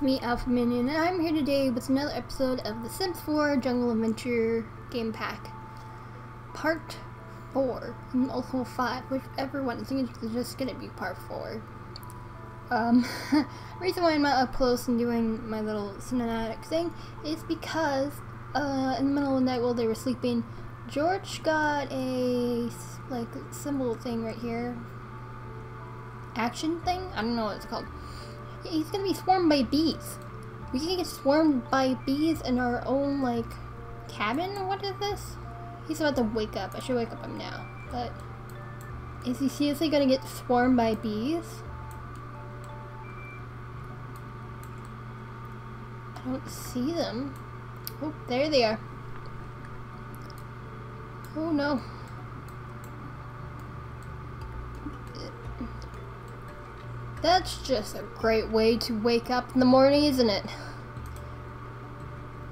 it's me, Alpha Minion, and I'm here today with another episode of The Sims 4 Jungle Adventure Game Pack, Part 4, and also 5, whichever one. I think it's just gonna be Part 4. Reason why I'm not up close and doing my little cinematic thing is because, in the middle of the night while they were sleeping, George got a, like, symbol thing right here. Action thing? I don't know what it's called. He's gonna be swarmed by bees. We can get swarmed by bees in our own, like, cabin? What is this? He's about to wake up. I should wake up him now. But is he seriously gonna get swarmed by bees? I don't see them. Oh, there they are. Oh no. That's just a great way to wake up in the morning, isn't it?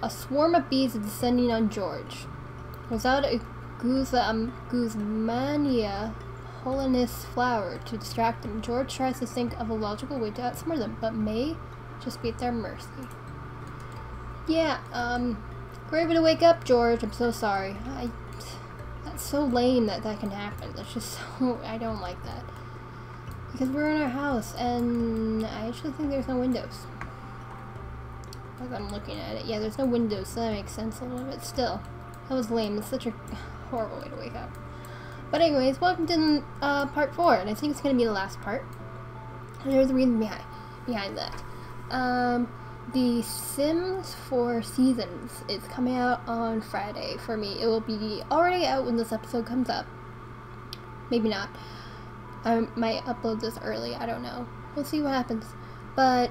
A swarm of bees is descending on George. Without a Guzmania holiness flower to distract them, George tries to think of a logical way to outsmart them, but may just be at their mercy. Yeah, great way to wake up, George. I'm so sorry. That's so lame that can happen. That's just so... I don't like that. Because we're in our house, and I actually think there's no windows. As I'm looking at it. Yeah, there's no windows, so that makes sense a little bit. Still, that was lame. It's such a horrible way to wake up. But anyways, welcome to part 4, and I think it's going to be the last part. And there's a reason behind that. The Sims 4 Seasons is coming out on Friday for me. It will be already out when this episode comes up. Maybe not. I might upload this early, I don't know. We'll see what happens. But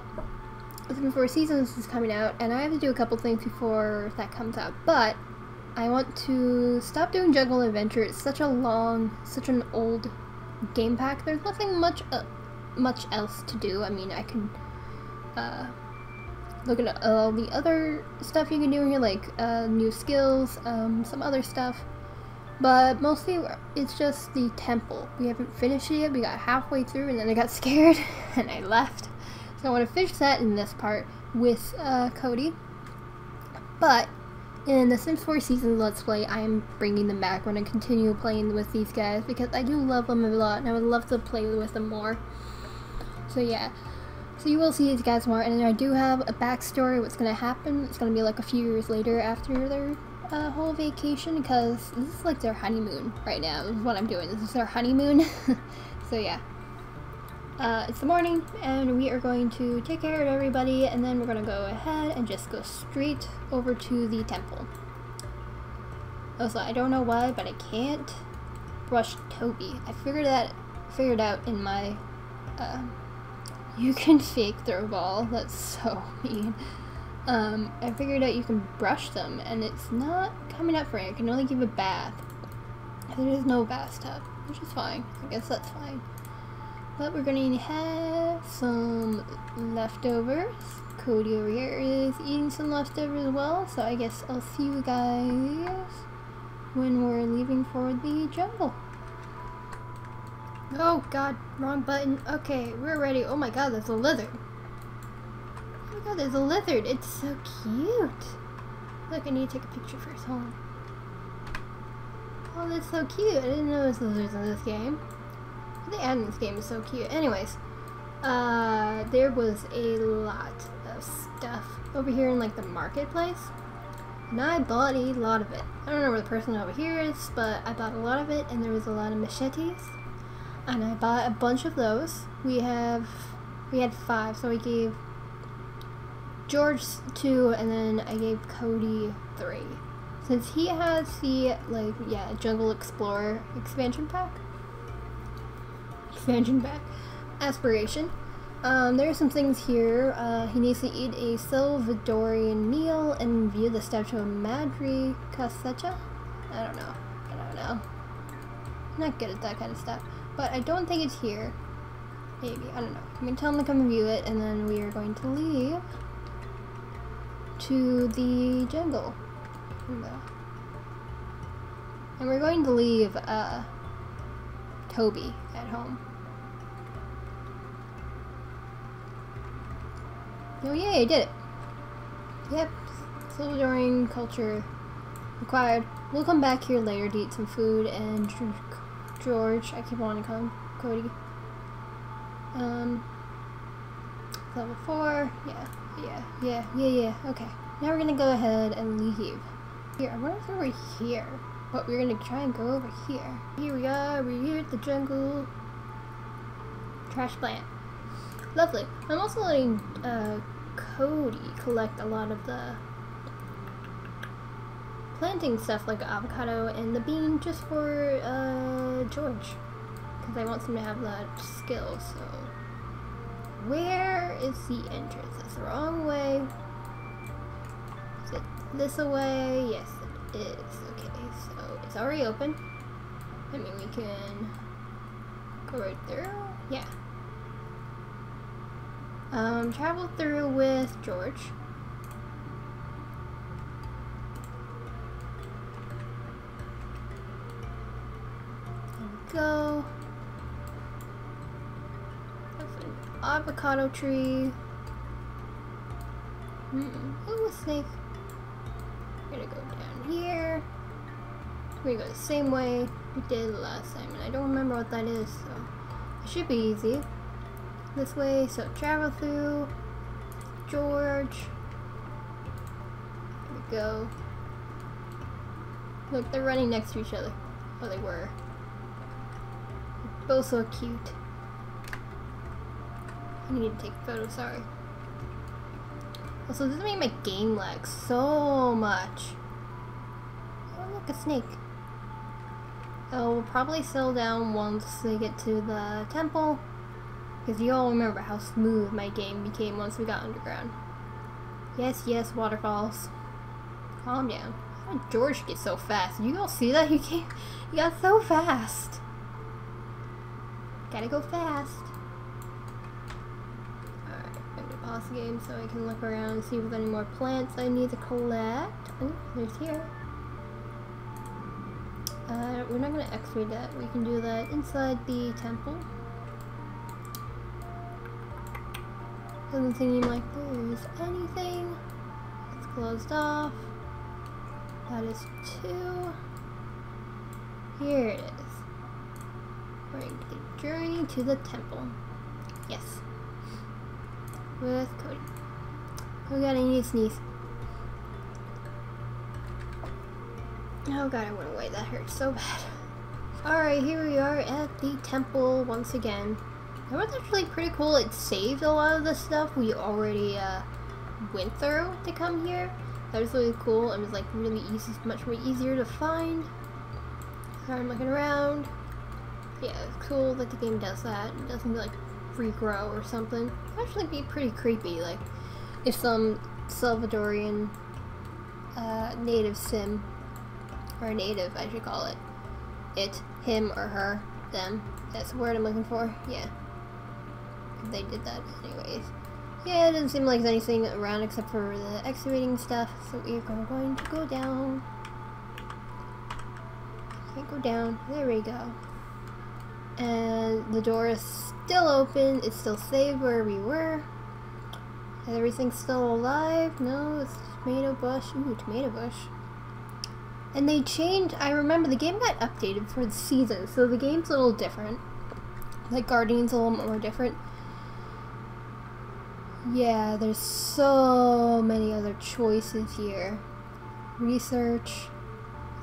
The Sims 4 Seasons is coming out, and I have to do a couple things before that comes out. But I want to stop doing Jungle Adventure. It's such a long, such an old game pack. There's nothing much else to do. I mean, I can look at all the other stuff you can do here, like new skills, some other stuff. But mostly, it's just the temple. We haven't finished it yet. We got halfway through, and then I got scared, and I left. So I want to finish that in this part with Cody. But in the Sims 4 Seasons Let's Play, I'm bringing them back when I continue playing with these guys, because I do love them a lot, and I would love to play with them more. So yeah. So you will see these guys more, and I do have a backstory of what's going to happen. It's going to be like a few years later after they're... a whole vacation, because this is like their honeymoon right now. This is what I'm doing. This is their honeymoon. So yeah, it's the morning, and we are going to take care of everybody, and then we're gonna go ahead and just go straight over to the temple. Also, I don't know why, but I can't rush Toby. I figured out in my you can fake throw ball. That's so mean. I figured out you can brush them, and it's not coming up for me. I can only give a bath. There is no bathtub, which is fine. I guess that's fine. But we're going to have some leftovers. Cody over here is eating some leftovers as well, so I guess I'll see you guys when we're leaving for the jungle. Oh god, wrong button. Okay, we're ready. Oh my god, there's a lizard. Oh my god, there's a lizard. It's so cute. Look, I need to take a picture first. Hold on. Oh, that's so cute. I didn't know there was lizards in this game. The ad in this game is so cute. Anyways, there was a lot of stuff over here in like the marketplace, and I bought a lot of it. I don't know where the person over here is, but I bought a lot of it, and there was a lot of machetes, and I bought a bunch of those. We had 5, so we gave George 2, and then I gave Cody 3, since he has the, like, yeah, Jungle Explorer expansion pack aspiration. There are some things here. He needs to eat a Salvadoran meal and view the statue of Madri Cassecha. I don't know, I'm not good at that kind of stuff, but I don't think it's here. Maybe, I don't know. I'm gonna tell him to come and view it, and then we are going to leave to the jungle. And we're going to leave Toby at home. Oh yay, I did it. Yep, Salvadoran culture required. We'll come back here later to eat some food and George, I keep wanting to call him Cody. Level 4, yeah, okay. Now we're gonna go ahead and leave. Here, I wonder if we're here. But we're gonna try and go over here. Here we are, we're here at the jungle. Trash plant. Lovely. I'm also letting Cody collect a lot of the planting stuff like avocado and the bean just for George. Because I want him to have that skill, so. Where is the entrance? That's the wrong way. Is it this away? Yes, it is. Okay, so it's already open. I mean, we can go right through. Yeah. Travel through with George. There we go. That's an avocado tree. Ooh, a snake. We're gonna go down here. We're gonna go the same way we did last time, and I don't remember what that is, so it should be easy. This way, so travel through George. There we go. Look, they're running next to each other. Oh, they were. Both so cute. I need to take a photo, sorry. Also, this is making my game lag so much. Oh, look, a snake. Oh, we'll probably settle down once they get to the temple. Because you all remember how smooth my game became once we got underground. Yes, yes, waterfalls. Calm down. How did George get so fast? You all see that? He got so fast. Gotta go fast. Alright, I'm gonna pause the game so I can look around and see if there's any more plants I need to collect. Oh, there's here. We're not gonna excavate that. We can do that inside the temple. Doesn't seem like there's anything. It's closed off. That is 2. Here it is. We're going to the journey to the temple. Yes. With Cody. Oh god, I need to sneeze. Oh god, I went away. That hurts so bad. Alright, here we are at the temple once again. That was actually pretty cool. It saved a lot of the stuff we already went through to come here. That was really cool. It was like really easy, much more easier to find. Sorry, I'm looking around. Yeah, it's cool that the game does that. It doesn't like regrow or something. It would actually be pretty creepy, like if some Salvadoran native sim, or native I should call it, him or her, them. That's the word I'm looking for. Yeah. They did that anyways. Yeah, it doesn't seem like there's anything around except for the excavating stuff, so we're going to go down. Can't go down. There we go. And the door is still open. It's still saved where we were. Is everything still alive? No, it's tomato bush. Ooh, tomato bush. And they changed, I remember the game got updated for the season, so the game's a little different. Like, Guardian's a little more different. Yeah, there's so many other choices here. Research,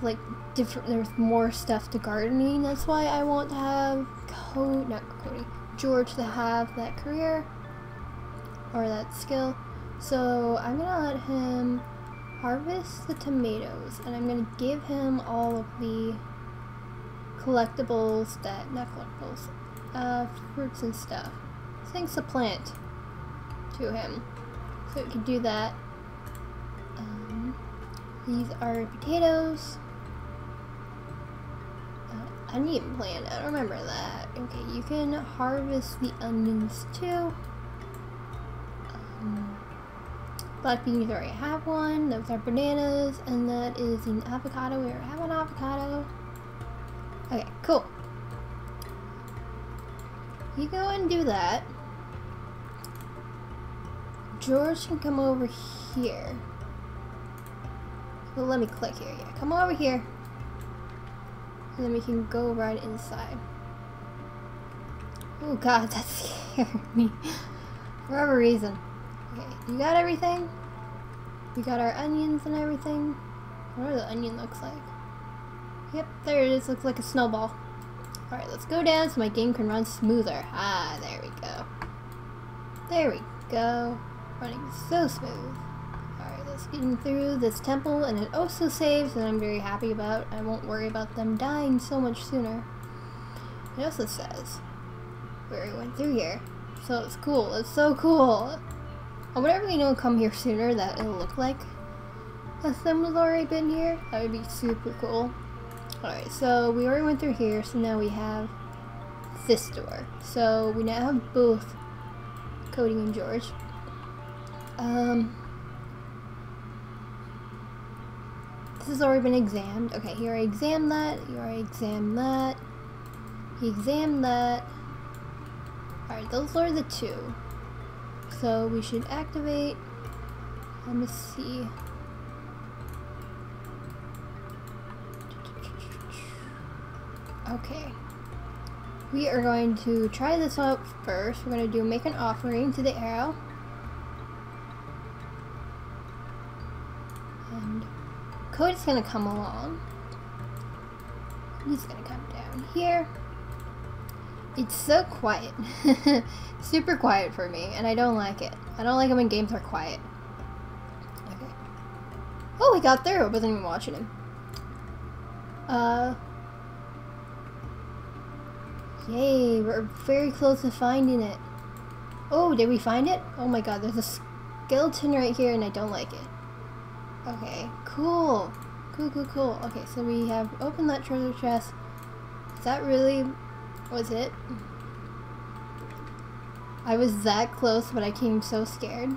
like, different, there's more stuff to gardening, that's why I want to have George to have that career, or that skill. So, I'm gonna let him harvest the tomatoes, and I'm gonna give him all of the collectibles that, not collectibles, fruits and stuff. Things to plant to him. So we can do that. These are potatoes. Onion plant, I don't remember that. Okay, you can harvest the onions too. Black beans, already have one. Those are bananas, and that is an avocado. We already have an avocado. Okay, cool. You go and do that. George can come over here. Well, let me click here. Yeah, come over here. And then we can go right inside. Oh god, that scared me. For whatever reason. Okay, you got everything? We got our onions and everything. What do the onion looks like? Yep, there it is. Looks like a snowball. Alright, let's go down so my game can run smoother. Ah, there we go. There we go. Running so smooth. Alright, let's get through this temple, and it also saves, and I'm very happy about. I won't worry about them dying so much sooner. It also says where we went through here. So it's cool. It's so cool. I would really know come here sooner that it'll look like a Sim has already been here. That would be super cool. Alright, so we already went through here, so now we have this door. So we now have both Cody and George. This has already been examined. Okay, he already examined that. You already examined that. He examined that. Alright, those are the two. So we should activate. Let me see. Okay, we are going to try this out first. We're going to do make an offering to the arrow. And Cody's going to come along. He's going to come down here. It's so quiet. Super quiet for me, and I don't like it. I don't like it when games are quiet. Okay. Oh, he got through. I wasn't even watching him. Yay, we're very close to finding it. Oh, did we find it? Oh my god, there's a skeleton right here and I don't like it. Okay, cool. Cool, cool, cool. Okay, so we have opened that treasure chest. Is that really... was it? I was that close, but I came so scared.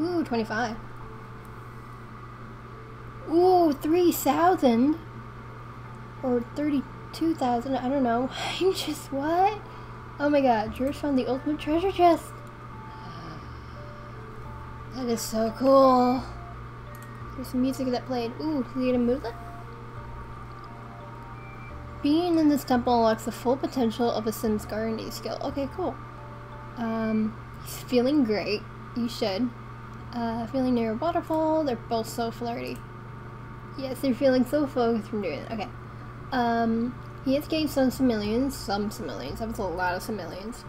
Ooh, 25. Ooh, 3,000? Or 30... 2,000, I don't know. I'm just, what? Oh my god, George found the ultimate treasure chest. That is so cool. There's some music that played. Ooh, did you get a move that? Being in this temple unlocks the full potential of a Sims gardening skill. Okay, cool. He's feeling great. You should. Feeling near a waterfall. They're both so flirty. Yes, they're feeling so focused from doing it. Okay. He escaped some simoleons, that was a lot of simoleons,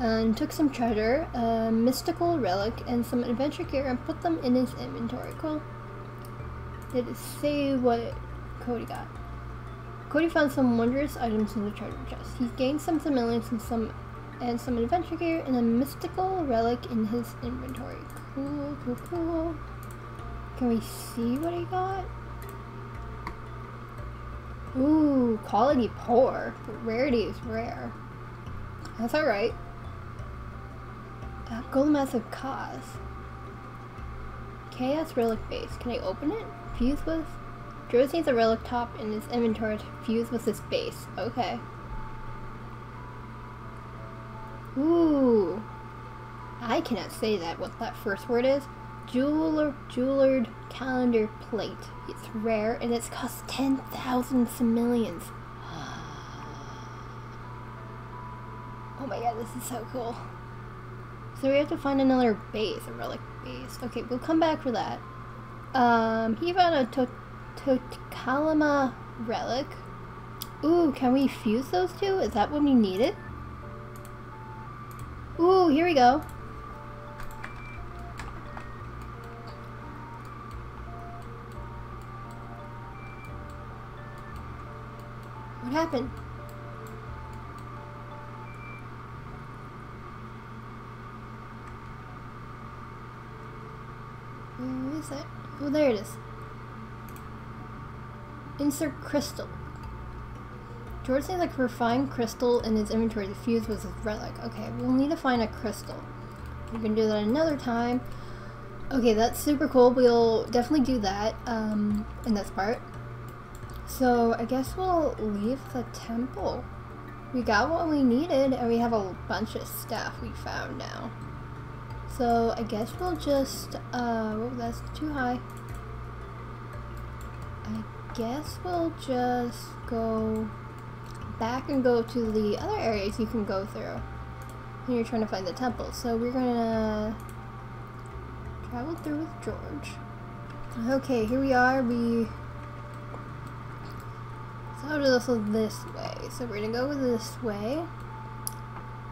and took some treasure, a mystical relic, and some adventure gear and put them in his inventory. Cool. Did it say what Cody got? Cody found some wondrous items in the treasure chest. He gained some simoleons and some adventure gear and a mystical relic in his inventory. Cool, cool, cool. Can we see what he got? Ooh, quality poor, but rarity is rare. That's alright. Golden Massive Cause. Chaos Relic Base. Can I open it? Fuse with? George needs a relic top in his inventory to fuse with his base. Okay. Ooh. I cannot say that, what that first word is. Jeweler'd calendar plate. It's rare and it's cost 10,000 simoleons. Oh my god, this is so cool. So we have to find another base, a relic base. Okay, we'll come back for that. He found a Totocalama relic. Ooh, can we fuse those two? Is that what we needed? Ooh, here we go. What happened? Where is it? Oh, there it is. Insert crystal. George needs like refined crystal in his inventory to fuse with his relic. Okay, we'll need to find a crystal. We can do that another time. Okay, that's super cool. We'll definitely do that in this part. So I guess we'll leave the temple. We got what we needed and we have a bunch of stuff we found now. So I guess we'll just, oh, that's too high. I guess we'll just go back and go to the other areas you can go through when you're trying to find the temple. So we're gonna travel through with George. Okay, here we are. So this way. So we're gonna go this way.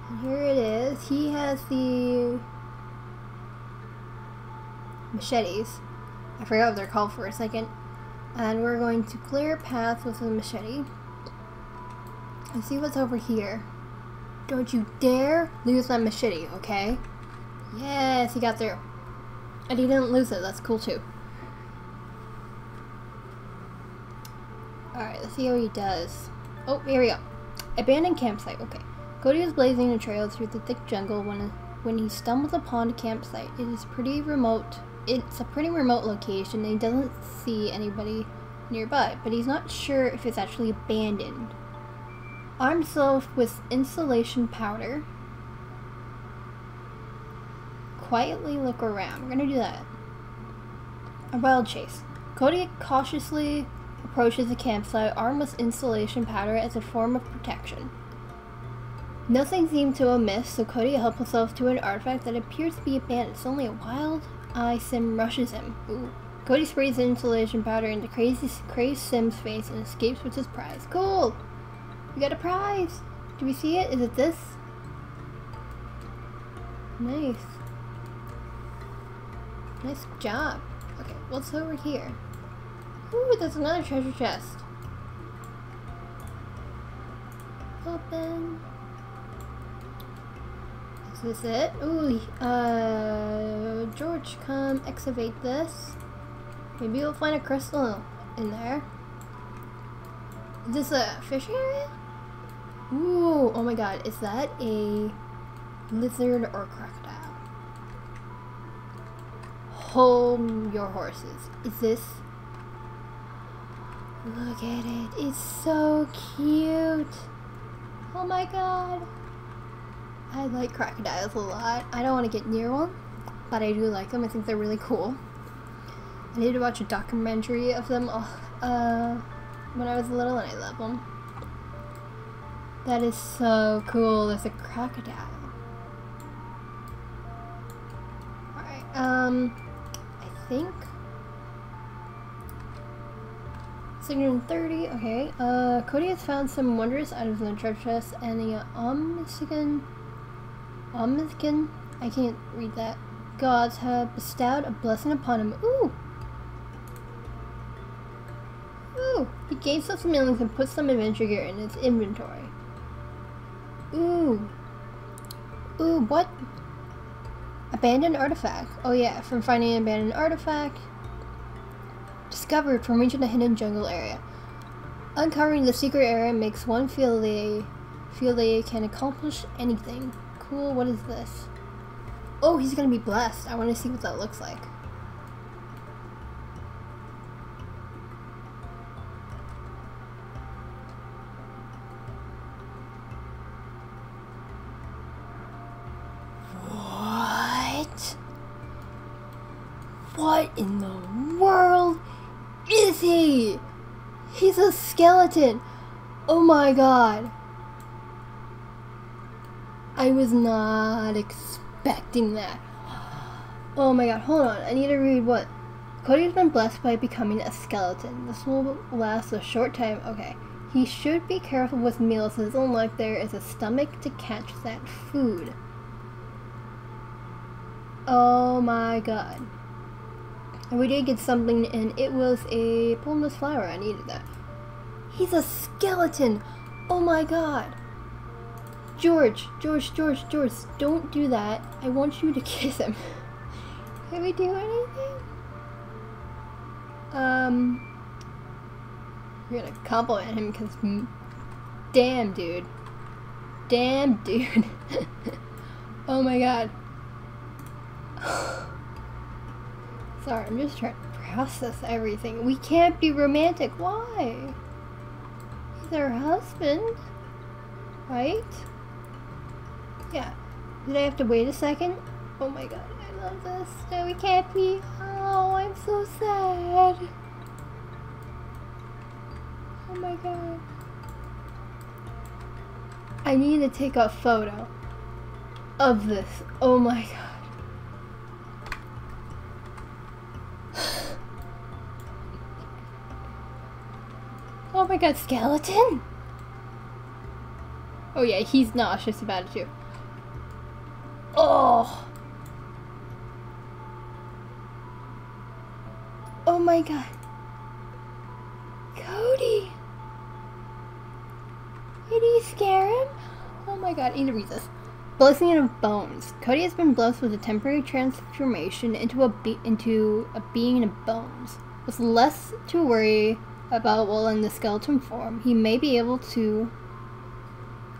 And here it is. He has the machetes. I forgot what they're called for a second. And we're going to clear a path with a machete. And see what's over here. Don't you dare lose my machete, okay? Yes, he got through. And he didn't lose it. That's cool too. Alright, let's see how he does. Oh, here we go. Abandoned campsite. Okay. Cody is blazing a trail through the thick jungle when he stumbles upon a campsite. It's a pretty remote location, and he doesn't see anybody nearby, but he's not sure if it's actually abandoned. Arm himself with insulation powder. Quietly look around. We're gonna do that. A wild chase. Cody cautiously approaches the campsite, armed with insulation powder as a form of protection. Nothing seemed to amiss, so Cody helped himself to an artifact that appears to be abandoned. It's only a wild eye Sim rushes him. Ooh. Cody sprays the insulation powder into crazed Sim's face and escapes with his prize. Cool! We got a prize! Do we see it? Is it this? Nice. Nice job. Okay, what's over here? Ooh, that's another treasure chest. Open. Is this it? Ooh, George, come excavate this. Maybe you'll find a crystal in there. Is this a fishing area? Ooh, oh my god, is that a lizard or crocodile? Hold your horses. Is this? Look at it, it's so cute. Oh my god. I like crocodiles a lot. I don't want to get near one, but I do like them. I think they're really cool. I need to watch a documentary of them when I was little, and I love them. That is so cool. There's a crocodile. Alright, I think 630, okay. Cody has found some wondrous items in the treasure chest and the Omniskin, I can't read that. Gods have bestowed a blessing upon him. Ooh! Ooh! He gains some mealings and puts some adventure gear in his inventory. Ooh! Ooh, what? Abandoned artifact. Oh yeah, from finding an abandoned artifact. Discovered from reaching a hidden jungle area. Uncovering the secret area makes one feel they can accomplish anything. Cool, what is this? Oh, he's gonna be blessed. I wanna see what that looks like. What? What in the world is he? He's a skeleton. Oh my god. I was not expecting that. Oh my god, hold on. I need to read what. Cody's been blessed by becoming a skeleton. This will last a short time. Okay. He should be careful with meals, as unlike there is a stomach to catch that food. Oh my god. And we did get something, and it was a polymerous flower. I needed that. He's a skeleton! Oh my god! George, don't do that. I want you to kiss him. Can we do anything? We're gonna compliment him because, damn dude. Oh my god. Sorry, I'm just trying to process everything. We can't be romantic. Why? He's our husband, right? Yeah. Did I have to wait a second? Oh my god, I love this. Now we can't be. Oh, I'm so sad. Oh my god. I need to take a photo of this. Oh my god. Oh my god, skeleton? Oh yeah, he's nauseous about it too. Oh! Oh my god. Cody! Did he scare him? Oh my god, I need to read this. Blessing of bones. Cody has been blessed with a temporary transformation into a being of bones. With less to worry about while in the skeleton form, he may be able to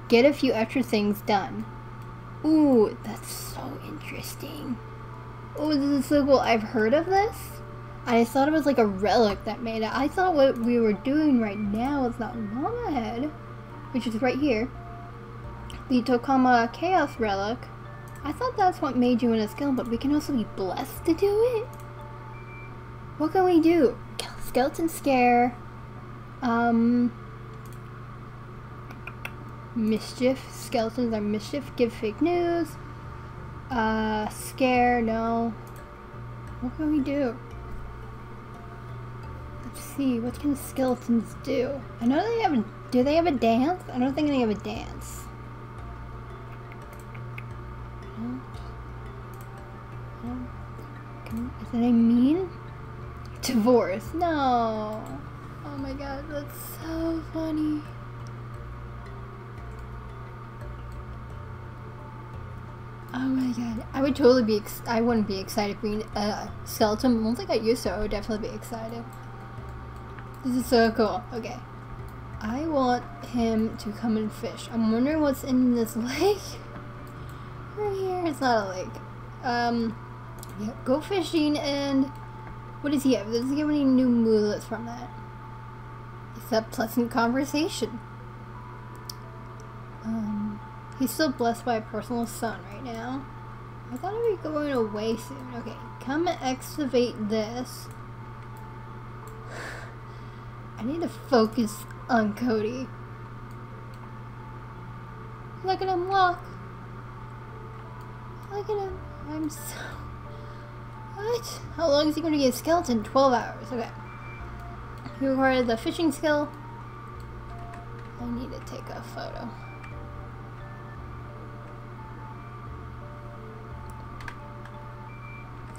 get a few extra things done. Ooh, that's so interesting. Oh, this is so cool. I've heard of this. I just thought it was like a relic that made it. I thought what we were doing right now is that llama head, which is right here. The Totocalama Chaos Relic. I thought that's what made you in a skill, but we can also be blessed to do it. What can we do? Skeleton scare. Mischief. Skeletons are mischief. Give fake news. Scare. No. What can we do? Let's see. What can skeletons do? I know they have a... Do they have a dance? I don't think they have a dance. Is that I mean? Divorce. No. Oh my god. That's so funny. Oh my god, I would totally be, I wouldn't be excited being a skeleton, but once I got used to it, I would definitely be excited. This is so cool. Okay. I want him to come and fish. I'm wondering what's in this lake. Right here, it's not a lake. Yeah, go fishing and, what does he have? Does he get any new moodlets from that? It's a pleasant conversation. He's still blessed by a personal sun right now. I thought I'd be going away soon. Okay, come excavate this. I need to focus on Cody. Look at him walk. Look at him. I'm so... What? How long is he going to get a skeleton? 12 hours. Okay. He required the fishing skill. I need to take a photo.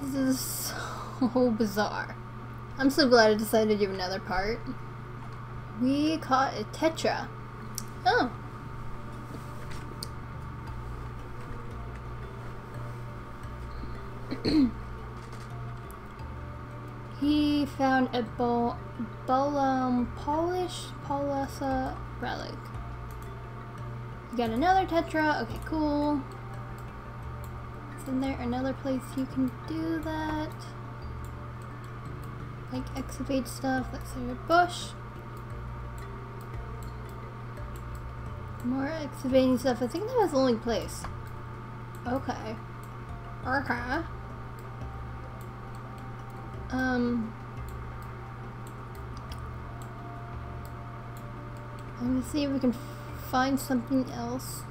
This is so bizarre. I'm so glad I decided to do another part. We caught a tetra. Oh. He found a Polissa relic. You got another tetra. Okay, cool. In there another place you can do that, like excavate stuff. That's a bush, more excavating stuff. I think that was the only place. Okay, okay. Let me see if we can find something else.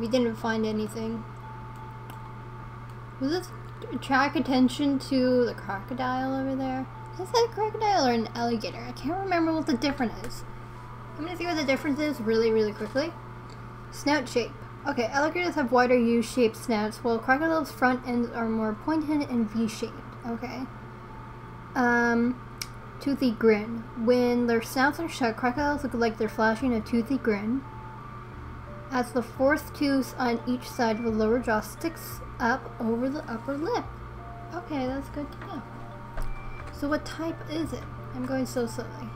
We didn't find anything. Will this attract attention to the crocodile over there? Is that a crocodile or an alligator? I can't remember what the difference is. I'm gonna see what the difference is really quickly. Snout shape. Okay, alligators have wider U-shaped snouts, while crocodiles' front ends are more pointed and V-shaped. Okay. Toothy grin. When their snouts are shut, crocodiles look like they're flashing a toothy grin. As the fourth tooth on each side of the lower jaw sticks up over the upper lip. Okay, that's good to know. So what type is it? I'm going so slowly.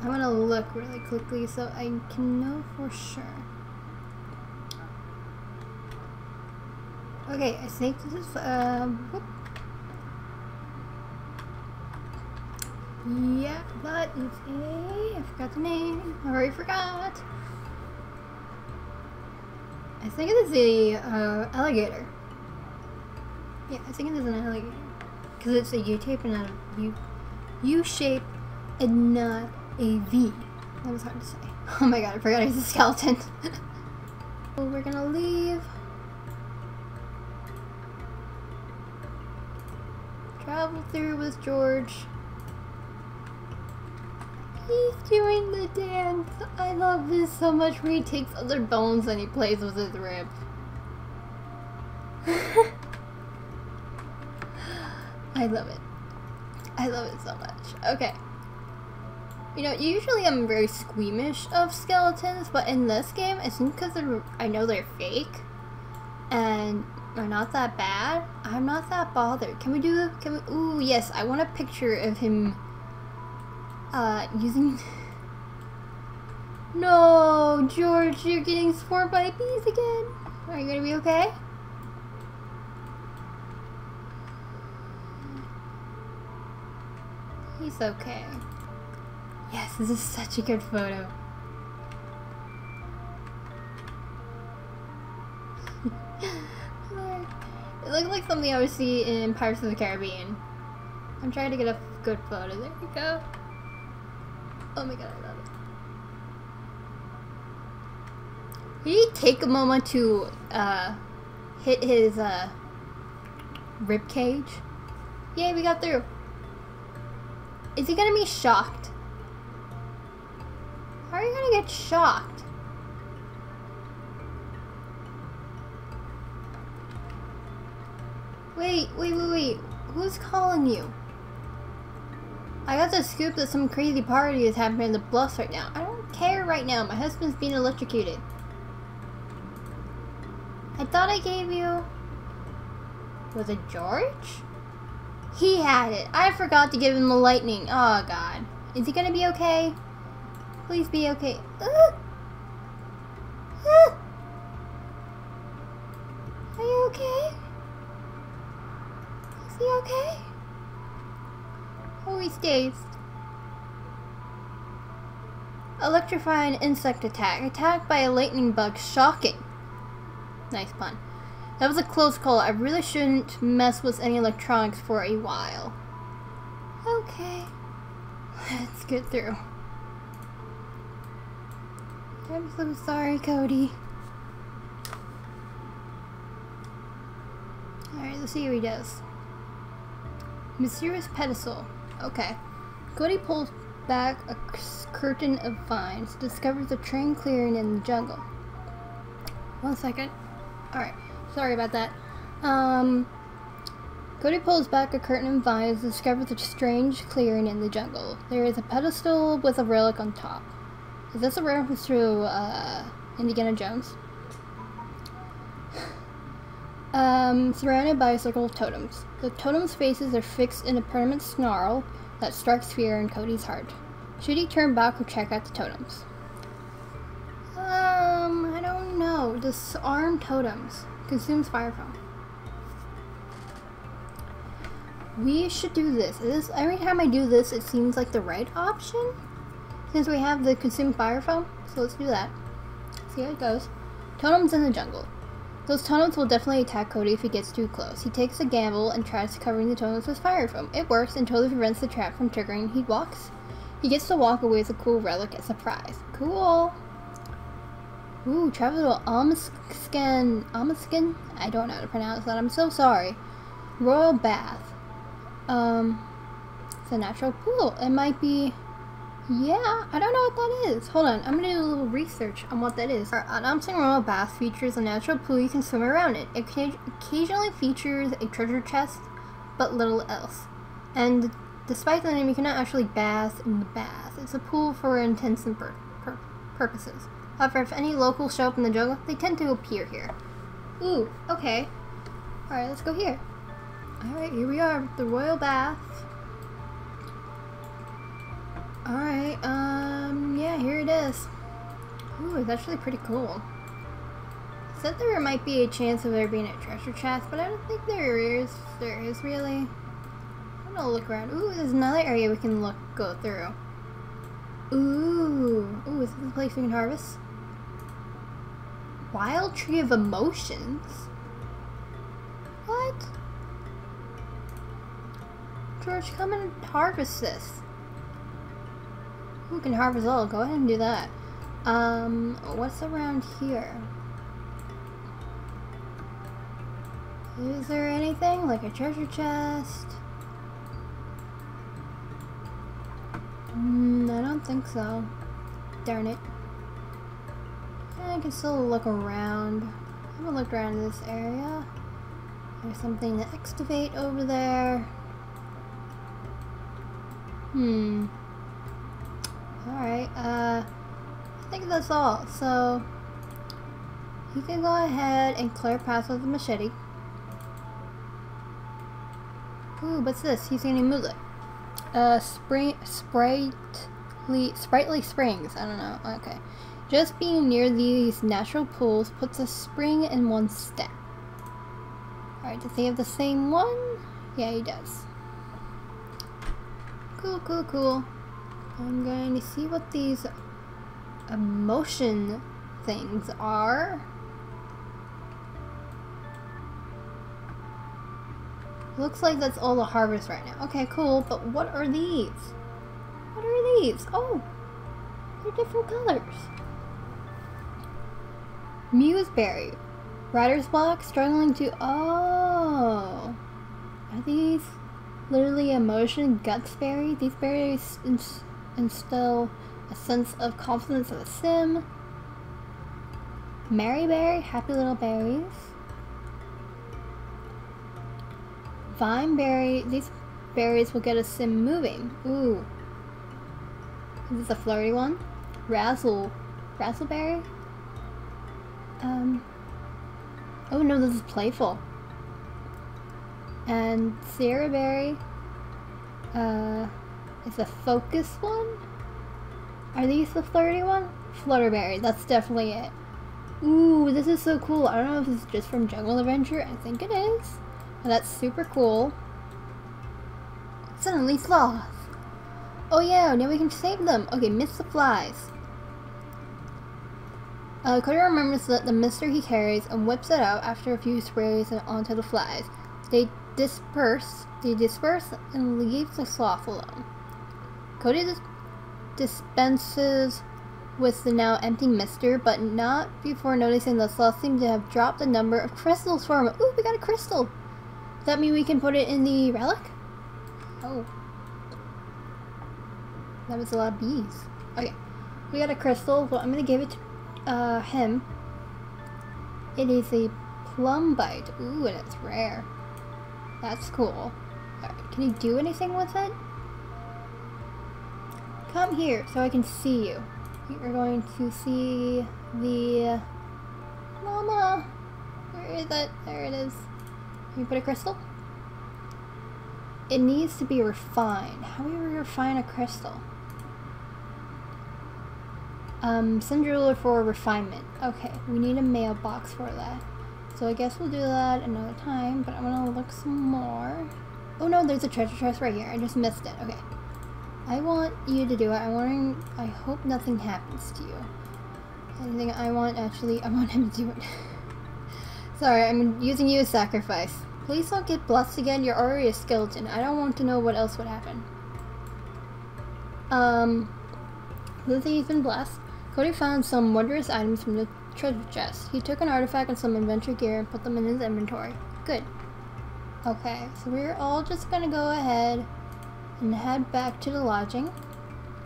I want to look really quickly so I can know for sure. Okay, I think this is, Yeah, but it's a... I forgot the name. I already forgot. I think it is a alligator. Yeah, I think it is an alligator. Because it's a U-shape and not a U-shape and not a V. That was hard to say. Oh my god, I forgot it was a skeleton. Well, we're gonna leave. Travel through with George. He's doing the dance. I love this so much, where he takes other bones and he plays with his rib. I love it. I love it so much. Okay. You know, usually I'm very squeamish of skeletons, but in this game, I think because I know they're fake and they're not that bad, I'm not that bothered. Can we, ooh, yes, I want a picture of him using... No, George, you're getting swarmed by bees again. Are you gonna be okay? He's okay. Yes, this is such a good photo. It looks like something I would see in Pirates of the Caribbean. I'm trying to get a good photo. There we go. Oh my god, I love it. Did he take a moment to hit his rib cage? Yay, we got through. Is he gonna be shocked? How are you gonna get shocked? Wait. Who's calling you? I got the scoop that some crazy party is happening in the bluffs right now. I don't care right now. My husband's being electrocuted. I thought I gave you... Was it George? He had it. I forgot to give him the lightning. Oh, God. Is he gonna be okay? Please be okay. Are you okay? Is he okay? Oh, he stays. Electrifying insect attack. Attacked by a lightning bug. Shocking. Nice pun. That was a close call. I really shouldn't mess with any electronics for a while. Okay. Let's get through. I'm so sorry, Cody. Alright, let's see what he does. Mysterious pedestal. Okay. Cody pulls back a curtain of vines, discovers a train clearing in the jungle. 1 second. Alright. Sorry about that. Cody pulls back a curtain of vines and discovers a strange clearing in the jungle. There is a pedestal with a relic on top. Is this a reference to Indiana Jones? Surrounded by a circle of totems. The totems' faces are fixed in a permanent snarl that strikes fear in Cody's heart. Should he turn back or check out the totems? I don't know. Disarm totems. Consumes fire foam. We should do this. Every time I do this, it seems like the right option, since we have the consume fire foam. So let's do that. See how it goes. Totems in the jungle. Those totems will definitely attack Cody if he gets too close. He takes a gamble and tries covering the totems with fire foam. It works and totally prevents the trap from triggering. He gets to walk away with a cool relic as a prize. Cool. Ooh, travel to Almaskin? I don't know how to pronounce that. I'm so sorry. Royal Bath. It's a natural pool. It might be... Yeah, I don't know what that is. Hold on, I'm gonna do a little research on what that is. Our Almaskin Royal Bath features a natural pool you can swim around in. It occasionally features a treasure chest, but little else. And despite the name, you cannot actually bathe in the bath. It's a pool for intents and purposes. However, if any locals show up in the jungle, they tend to appear here. Ooh, okay. Alright, let's go here. Alright, here we are, the Royal Bath. Alright, yeah, here it is. Ooh, it's actually pretty cool. I said there might be a chance of there being a treasure chest, but I don't think there is really. I don't gonna look around. Ooh, there's another area we can go through. Ooh, is this a place we can harvest? Wild Tree of Emotions? What? George, come and harvest this. Who can harvest all? Go ahead and do that. What's around here? Is there anything? Like a treasure chest? I don't think so. Darn it. I can still look around. I haven't looked around in this area. There's something to excavate over there. Alright, I think that's all. So, you can go ahead and clear paths with a machete. Ooh, what's this? He's gonna move it. Sprightly springs. I don't know. Okay. Just being near these natural pools puts a spring in one step. Alright, does he have the same one? Yeah, he does. Cool, cool, cool. I'm going to see what these emotion things are. Looks like that's all the harvest right now. Okay, cool, but what are these? What are these? Oh, they're different colors. Museberry. Rider's block, struggling to... Oh! Are these literally emotion gutsberry? These berries instill a sense of confidence of a sim. Maryberry, happy little berries. Vineberry, these berries will get a sim moving. Ooh. Is this a flirty one? Razzleberry? Oh no, this is playful. And Sierra Berry is a focus one? Are these the flirty one? Flutterberry, that's definitely it. Ooh, this is so cool. I don't know if this is just from Jungle Adventure. I think it is. Well, that's super cool. Suddenly Sloth. Oh yeah, now we can save them. Okay, miss the flies. Cody remembers that the mister he carries and whips it out after a few sprays and onto the flies. They disperse and leave the sloth alone. Cody dispenses with the now empty mister, but not before noticing the sloth seems to have dropped the number of crystals for him. Ooh, we got a crystal! Does that mean we can put it in the relic? Oh. That was a lot of bees. Okay. We got a crystal, so I'm gonna give it to him. It is a plumbite. Ooh, and it's rare. That's cool. Alright, can you do anything with it? Come here so I can see you. You're going to see the mama. Where is it? There it is. Can you put a crystal? It needs to be refined. How do we refine a crystal? Send your ruler for refinement. Okay, we need a mailbox for that. So I guess we'll do that another time, but I'm gonna look some more. Oh no, there's a treasure chest right here. I just missed it. Okay. I want you to do it. I hope nothing happens to you. Anything I want him to do it. Sorry, I'm using you as sacrifice. Please don't get blessed again. You're already a skeleton. I don't want to know what else would happen. Lizzie's been blessed. Cody found some wondrous items from the treasure chest. He took an artifact and some adventure gear and put them in his inventory. Good. Okay, so we're all just gonna go ahead and head back to the lodging.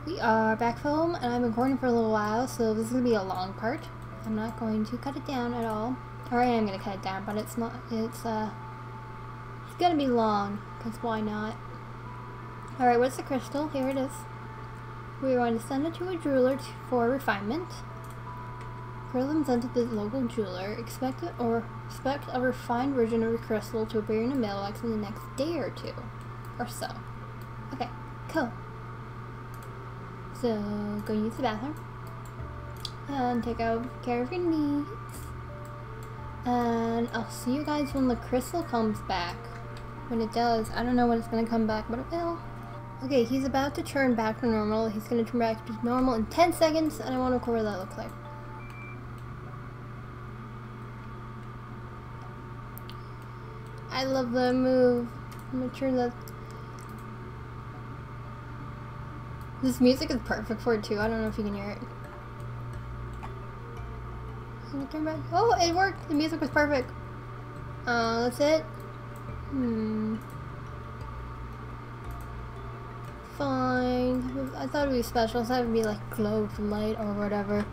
We are back home, and I've been recording for a little while, so this is gonna be a long part. I'm not going to cut it down at all. Or I am gonna cut it down, but it's not, it's gonna be long, because why not? Alright, what's the crystal? Here it is. We're going to send it to a jeweler for refinement. Grism sent it to the local jeweler. Expect a refined version of the crystal to appear in a mailbox in the next day or two, or so. Okay, cool. So, go use the bathroom and take care of your needs. And I'll see you guys when the crystal comes back. When it does, I don't know when it's gonna come back, but it will. Okay, he's about to turn back to normal. He's gonna turn back to normal in 10 seconds, and I wanna record what that looks like. I love that move. I'm gonna turn that. This music is perfect for it too. I don't know if you can hear it. I'm gonna turn back. Oh, it worked! The music was perfect. That's it. Fine. I thought it would be special, so it would be like glowed from light or whatever.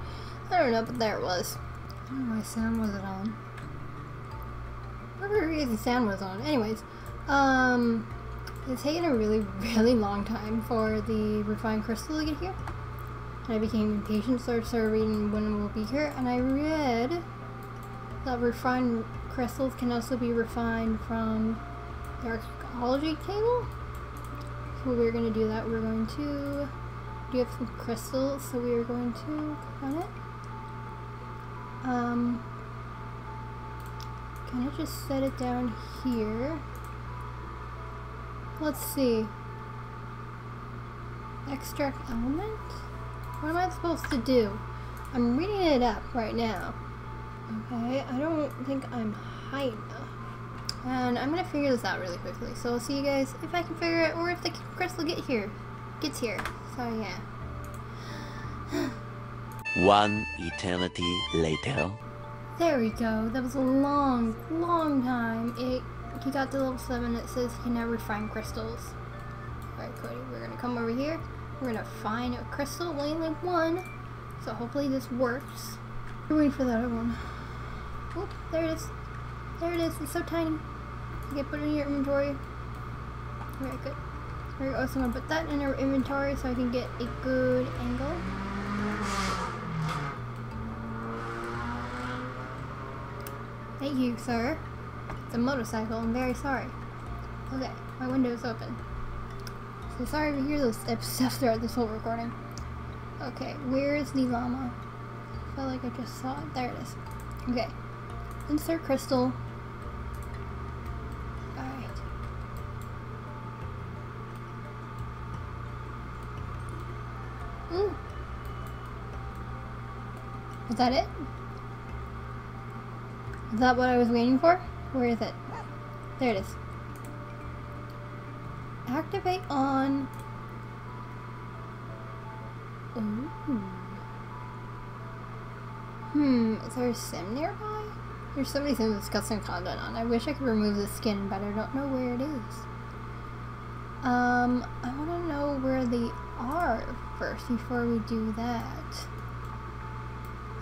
I don't know, but there it was. I don't know why sound wasn't on. I don't know if the sound was on. Anyways, it's taken a really long time for the refined crystal to get here. And I became impatient, so I started reading when it will be here, and I read that refined crystals can also be refined from the archaeology table. So we're going to do that. We're going to do some crystals, so we are going to click on it. Can I just set it down here? Let's see. Extract element? What am I supposed to do? I'm reading it up right now. Okay, I don't think I'm high enough. And I'm gonna figure this out really quickly. So I'll see you guys if I can figure it, or if the crystal gets here. So yeah. 1 eternity later. There we go. That was a long time. He got to level 7. It says he can now refine crystals. Alright, Cody, we're gonna come over here. We're gonna find a crystal. We only have 1. So hopefully this works. We're waiting for the other one. Oop, there it is. There it is. It's so tiny. You can put it in your inventory. Alright, good. We're also gonna put that in our inventory so I can get a good angle. Thank you, sir. It's a motorcycle. I'm very sorry. Okay, my window's open. So sorry to hear those stuff throughout this whole recording. Okay, where is the llama? I felt like I just saw it. There it is. Okay. Insert crystal. Alright. Ooh. Was that it? Is that what I was waiting for? Where is it? There it is. Activate on... Ooh. Is there a sim nearby? There's so many Sims with custom content on. I wish I could remove the skin, but I don't know where it is. I want to know where they are first before we do that.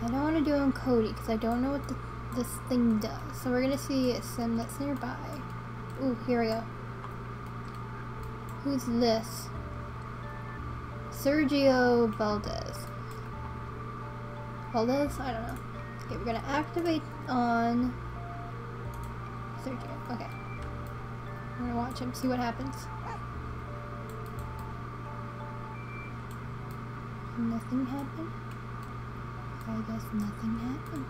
I don't want to do it on Cody because I don't know what the... this thing does. So we're gonna see a sim that's nearby. Ooh, here we go. Who's this? Sergio Valdez. Valdez? I don't know. Okay, we're gonna activate on Sergio. Okay. We're gonna watch him, see what happens. Nothing happened. I guess nothing happened.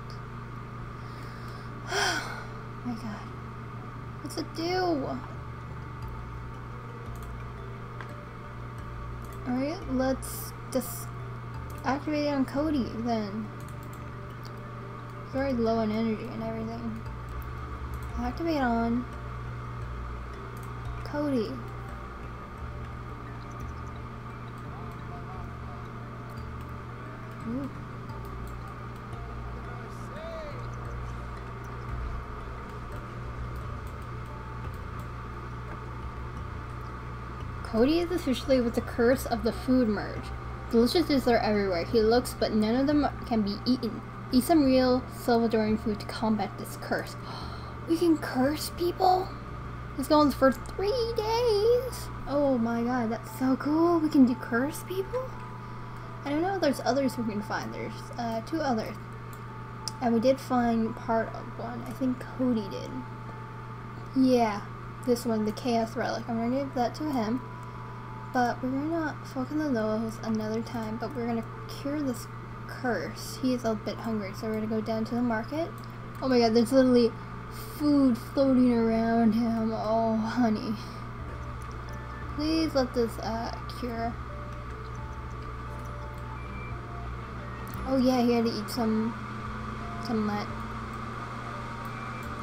Oh my god. What's it do? Alright, let's just activate it on Cody then. It's very low on energy and everything. Activate on Cody. Ooh. Cody is officially with the curse of the food merge. Delicious dishes are everywhere. He looks, but none of them can be eaten. Eat some real Salvadoran food to combat this curse. We can curse people? This goes for 3 days! Oh my god, that's so cool. We can do curse people? I don't know if there's others we can find. There's 2 others. And we did find part of one. I think Cody did. Yeah, this one, the Chaos Relic. I'm gonna give that to him. But we're gonna focus on those another time, but we're gonna cure this curse. He is a bit hungry, so we're gonna go down to the market. Oh my god, there's literally food floating around him. Oh, honey. Please let this cure. Oh yeah, he had to eat some nut.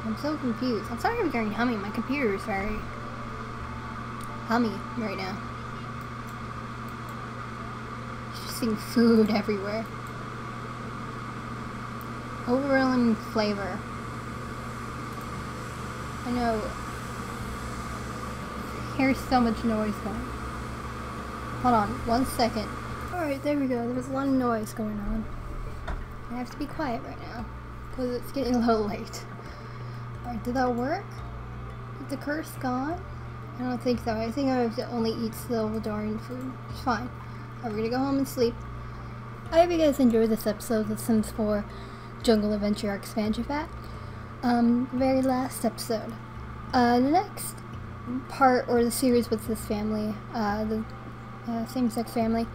I'm so confused. I'm sorry I'm hearing humming. My computer is very hummy right now. Just seeing food everywhere. Overwhelming flavor. I know. Here's so much noise going. Hold on, 1 second. Alright, there we go. There was a lot of noise going on. I have to be quiet right now, because it's getting a little late. Alright, did that work? Is the curse gone? I don't think so. I think I have to only eat Salvadoran food. It's fine. Right, we're gonna go home and sleep. I hope you guys enjoyed this episode of The Sims 4 Jungle Adventure Expansion Pack. Very last episode. The next part, or the series with this family, the same-sex family,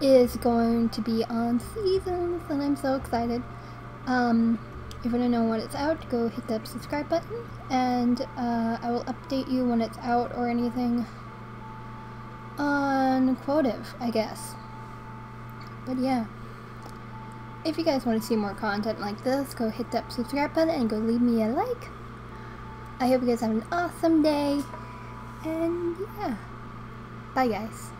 is going to be on Seasons, and I'm so excited. If you want to know when it's out, go hit that subscribe button, and I will update you when it's out or anything on Quotive, I guess. But yeah, if you guys want to see more content like this, go hit that subscribe button and go leave me a like. I hope you guys have an awesome day, and yeah, bye guys.